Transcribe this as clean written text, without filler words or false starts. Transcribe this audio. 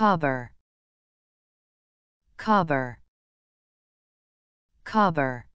Caber, caber, caber.